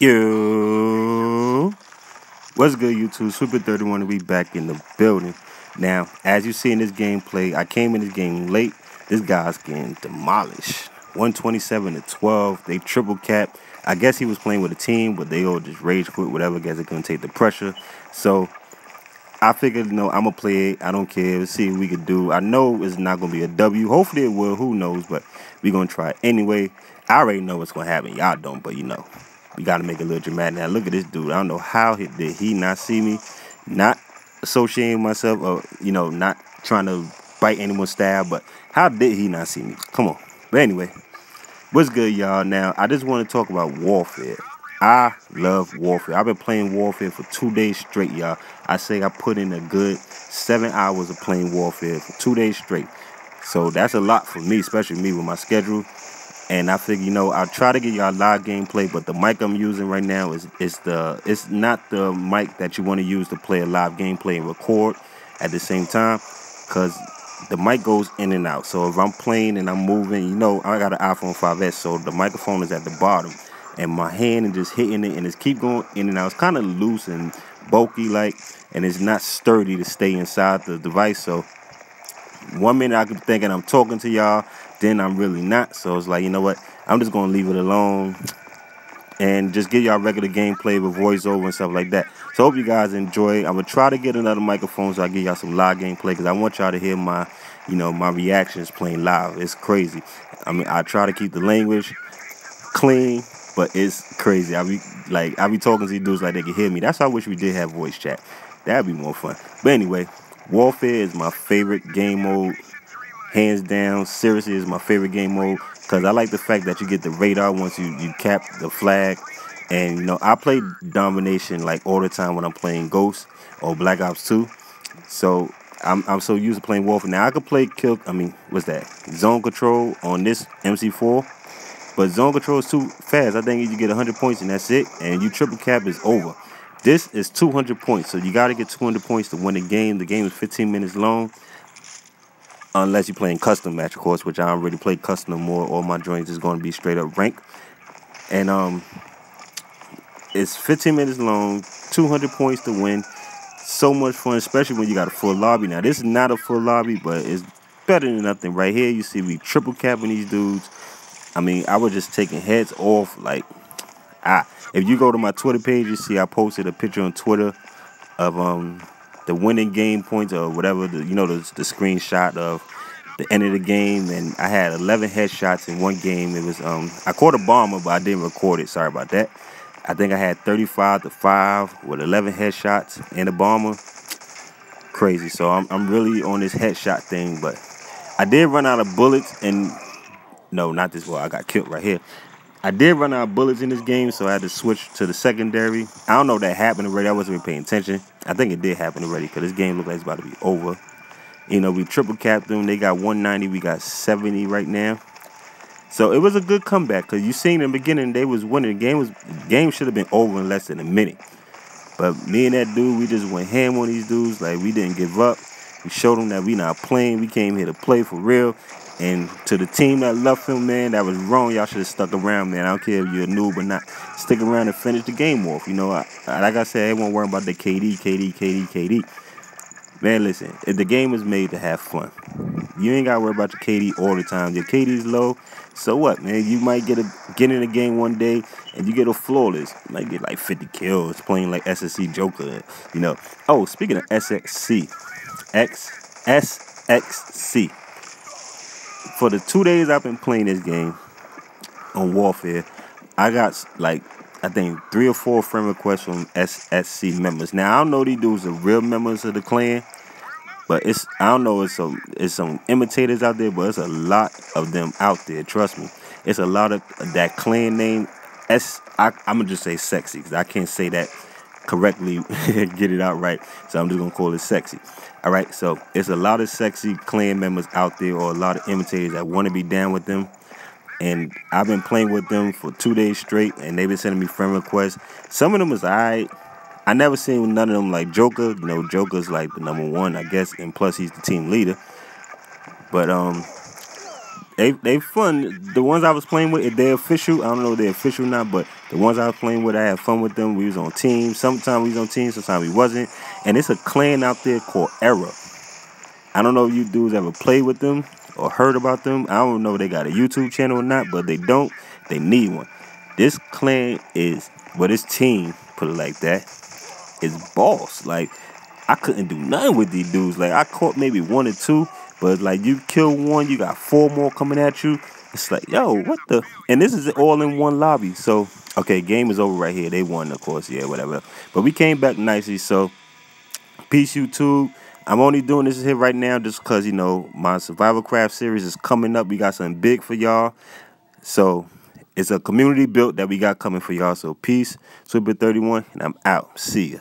Yo, what's good YouTube? Swiftbig031 to be back in the building. Now, as you see in this gameplay, I came in this game late. This guy's getting demolished. 127 to 12. They triple cap. I guess he was playing with a team, but they all just rage quit, whatever. I guess they couldn't take the pressure. So I figured, no, I'm going to play it. I don't care. Let's see what we can do. I know it's not going to be a W. Hopefully it will. Who knows? But we're going to try it anyway. I already know what's going to happen. Y'all don't, but you know. We got to make it a little dramatic. Now, look at this dude. I don't know how did he not see me, not associating myself, or, you know, not trying to bite anyone's style, but how did he not see me? Come on. But anyway, what's good, y'all? Now, I just want to talk about warfare. I love warfare. I've been playing warfare for 2 days straight, y'all. I say I put in a good 7 hours of playing warfare for 2 days straight. So that's a lot for me, especially me with my schedule. And I figure, you know, I'll try to get y'all live gameplay, but the mic I'm using right now is not the mic that you want to use to play a live gameplay and record at the same time, because the mic goes in and out. So if I'm playing and I'm moving, you know, I got an iPhone 5S, so the microphone is at the bottom, and my hand is just hitting it, and it's keep going in and out. It's kind of loose and bulky, like, and it's not sturdy to stay inside the device. So 1 minute I could be thinking I'm talking to y'all, then I'm really not. So it's like, you know what, I'm just going to leave it alone and just give y'all regular gameplay with voiceover and stuff like that. So hope you guys enjoy. I'm going to try to get another microphone so I give y'all some live gameplay, because I want y'all to hear my, you know, my reactions playing live. It's crazy. I mean, I try to keep the language clean, but it's crazy. I be talking to these dudes like they can hear me. That's why I wish we did have voice chat. That'd be more fun. But anyway, warfare is my favorite game mode. Hands down, seriously, is my favorite game mode, because I like the fact that you get the radar once you cap the flag. And, you know, I play domination like all the time when I'm playing Ghost or Black Ops 2. So I'm so used to playing warfare. Now I could play zone control on this MC4, but zone control is too fast. I think you get 100 points and that's it, and you triple cap is over. This is 200 points, so you got to get 200 points to win the game. The game is 15 minutes long. Unless you're playing custom match, of course, which I already play custom no more. All my joints is going to be straight up rank. And it's 15 minutes long, 200 points to win. So much fun, especially when you got a full lobby. Now, this is not a full lobby, but it's better than nothing. Right here, you see we triple capping these dudes. I mean, I was just taking heads off. Like, if you go to my Twitter page, you see I posted a picture on Twitter of the winning game points, or whatever, the screenshot of the end of the game. And I had 11 headshots in one game. It was I caught a bomber, but I didn't record it. Sorry about that. I think I had 35-5 with 11 headshots and a bomber. Crazy. So I'm really on this headshot thing, but I did run out of bullets. And no, not this one. I got killed right here. I did run out of bullets in this game, so I had to switch to the secondary. I don't know if that happened already. I wasn't really paying attention. I think it did happen already, because this game looked like it's about to be over. You know, we triple capped them. They got 190. We got 70 right now. So it was a good comeback, because you seen in the beginning they was winning. The game should have been over in less than a minute. But me and that dude, we just went ham on these dudes. Like, we didn't give up. We showed them that we not playing. We came here to play for real. And to the team that left him, man, that was wrong. Y'all should have stuck around, man. I don't care if you're a noob or not. Stick around and finish the game off. You know, like I said, everyone worrying about the KD. Man, listen, the game is made to have fun. You ain't got to worry about your KD all the time. Your KD's low, so what, man? You might get in a game one day and you get a flawless. You might get like 50 kills playing like SSC Joker, you know. Oh, speaking of SXC, SXC. For the 2 days I've been playing this game on warfare, I got like, I think 3 or 4 friend requests from SSC members. Now I don't know these dudes are real members of the clan, but it's some imitators out there, but it's a lot of them out there. Trust me, it's a lot of that clan name. I'm gonna just say sexy, because I can't say that correctly, get it out right, so I'm just gonna call it sexy. All right, so it's a lot of sexy clan members out there, or a lot of imitators that want to be down with them. And I've been playing with them for 2 days straight, and they've been sending me friend requests. Some of them is alright. I never seen none of them like Joker. You know, Joker's like the #1, I guess, and plus he's the team leader. But They fun. The ones I was playing with, they're official. I don't know if they're official or not, but the ones I was playing with, I had fun with them. We was on teams. Sometimes we was on teams, sometimes we wasn't. And it's a clan out there called Era. I don't know if you dudes ever played with them or heard about them. I don't know if they got a YouTube channel or not, but they don't. They need one. This clan is, well, this team, put it like that, is boss. Like, I couldn't do nothing with these dudes. Like, I caught maybe one or two, but like, you kill one, you got four more coming at you. It's like, yo, what the? And this is all in one lobby. So, okay, game is over right here. They won, of course. Yeah, whatever. But we came back nicely. So, peace, YouTube. I'm only doing this here right now just because, you know, my Survival Craft series is coming up. We got something big for y'all. So, it's a community built that we got coming for y'all. So, peace, Swiftbig031, and I'm out. See ya.